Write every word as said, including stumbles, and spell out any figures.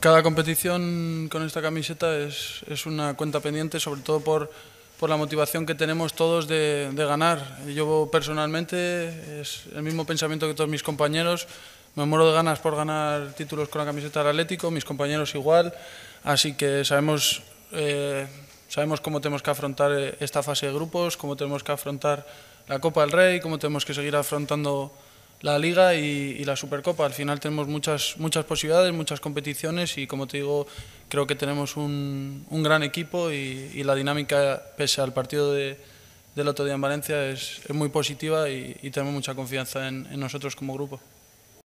Cada competición con esta camiseta es, es una cuenta pendiente, sobre todo por, por la motivación que tenemos todos de, de ganar. Yo personalmente, es el mismo pensamiento que todos mis compañeros, me muero de ganas por ganar títulos con la camiseta del Atlético, mis compañeros igual, así que sabemos, eh, sabemos cómo tenemos que afrontar esta fase de grupos, cómo tenemos que afrontar la Copa del Rey, cómo tenemos que seguir afrontando la Liga y, y la Supercopa. Al final tenemos muchas, muchas posibilidades, muchas competiciones y, como te digo, creo que tenemos un, un gran equipo y, y la dinámica, pese al partido de, del otro día en Valencia, es, es muy positiva y, y tenemos mucha confianza en, en nosotros como grupo.